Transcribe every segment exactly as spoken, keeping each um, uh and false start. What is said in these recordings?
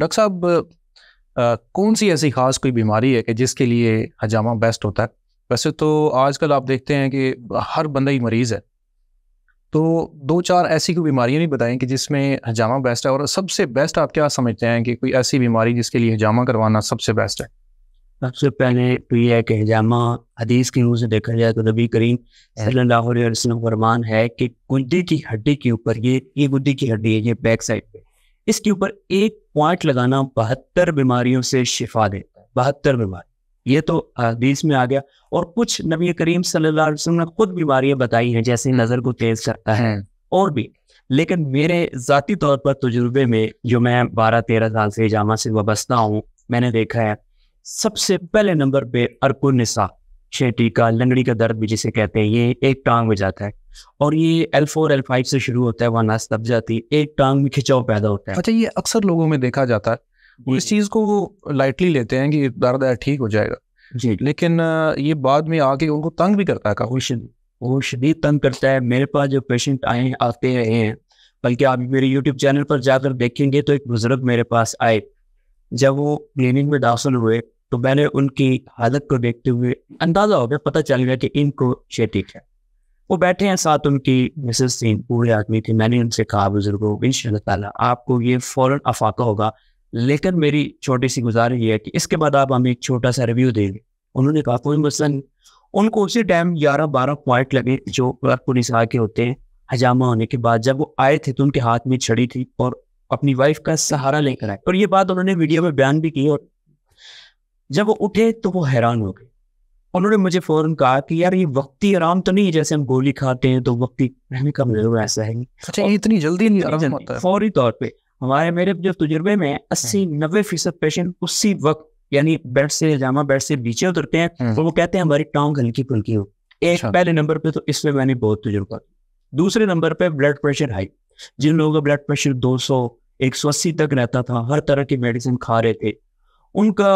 Doctor साहब, कौन सी ऐसी खास कोई बीमारी है कि जिसके लिए हजामा बेस्ट होता है? वैसे तो आजकल आप देखते हैं कि हर बंदा ही मरीज़ है, तो दो चार ऐसी कोई बीमारियां भी बताएं कि जिसमें हजामा बेस्ट है, और सबसे बेस्ट आप क्या समझते हैं कि कोई ऐसी बीमारी जिसके लिए हजामा करवाना सबसे बेस्ट है? सबसे पहले तो ये है कि हजामा हदीस की रूह से देखा जाए तो नबी करीम सल्लल्लाहु अलैहि वसल्लम फरमान है कि गुंदे की हड्डी के ऊपर, ये ये गुंदे की हड्डी है, ये बैक साइड पे, इसके ऊपर एक पॉइंट लगाना बहत्तर बीमारियों से शिफा देता है। बहत्तर बीमारी, ये तो हदीस में आ गया। और कुछ नबी करीम सल्लल्लाहु अलैहि वसल्लम ने खुद बीमारियां बताई हैं, जैसे नज़र को तेज करता है और भी। लेकिन मेरे ज़ाती तौर पर तजुर्बे में, जो मैं बारह तेरह साल से हजामा से वाबस्ता हूँ, मैंने देखा है सबसे पहले नंबर पे अर्कुन निसा, छेटी का, लंगड़ी का दर्द भी जिसे कहते हैं, ये एक टांग में जाता है और ये एल फोर एल फाइव से शुरू होता है, वहाँ नस दब जाती है, एक टांग में खिंचाव पैदा होता है। अच्छा, ये अक्सर लोगों में देखा जाता है, इस चीज़ को वो लाइटली लेते हैं कि दर्द है ठीक हो जाएगा जी, लेकिन ये बाद में आके उनको तंग भी करता है, काफी वो शदीद तंग करता है। मेरे पास जो पेशेंट आए आते रहे हैं, बल्कि आप मेरे यूट्यूब चैनल पर जाकर देखेंगे तो एक बुजुर्ग मेरे पास आए, जब वो क्लिनिक में दाखिल हुए तो मैंने उनकी हालत को देखते हुए अंदाज़ा हो गया, पता चल गया कि इनको शेटिक है। वो बैठे हैं, साथ उनकी मिसेस थी, बूढ़े आदमी थे। मैंने उनसे कहा, बुजुर्गों, इंशाअल्लाह ताला आपको ये फ़ौरन अफाका होगा, लेकिन मेरी छोटी सी गुजारिश ये है कि इसके बाद आप हमें एक छोटा सा रिव्यू देंगे। उन्होंने कहा कोई मसला नहीं। उनको उसी टाइम ग्यारह बारह पॉइंट लगे जो पुलिस आके होते हैं हजामा होने के बाद। जब वो आए थे तो उनके हाथ में छड़ी थी और अपनी वाइफ का सहारा लेकर आए, और ये बात उन्होंने वीडियो में बयान भी की। और जब वो उठे तो वो हैरान हो गए। उन्होंने मुझे फ़ौरन कहा कि यार ये वक्ती आराम तो नहीं, जैसे हम गोली खाते हैं तो वक्ती रहने का मतलब ऐसा है। अच्छा, ये इतनी जल्दी नहीं आराम होता है? फौरी तौर पे हमारे मेरे जो तजुर्बे में अस्सी नब्बे फीसद पेशेंट उसी वक्त, यानी बेड से, हजामा बेड से नीचे उतरते हैं और वो कहते हैं हमारी टांग हल्की फुल्की हो। एक पहले नंबर पर तो इसमें मैंने बहुत तजुर्बा। दूसरे नंबर पर ब्लड प्रेशर हाई, जिन लोगों का ब्लड प्रेशर दो सौ एक सौ अस्सी तक रहता था, हर तरह की मेडिसिन खा रहे थे, उनका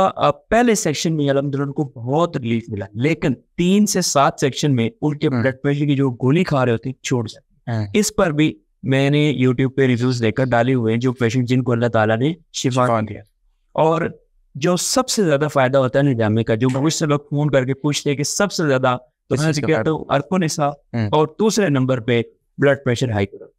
पहले सेक्शन में अलहमदुलिल्लाह उनको बहुत रिलीफ मिला। लेकिन तीन से सात सेक्शन में उनके ब्लड प्रेशर की जो गोली खा रहे होते हैं छोड़ जाती। इस पर भी मैंने यूट्यूब पे रिव्यूज देकर डाले हुए हैं, जो पेशेंट जिनको अल्लाह ताला ने शिफा दिया। और जो सबसे ज्यादा फायदा होता है हजामे का, जो मुझसे लोग फोन करके पूछते हैं कि सबसे ज्यादा, तो अर्को निसा, और दूसरे नंबर पे ब्लड प्रेशर हाई।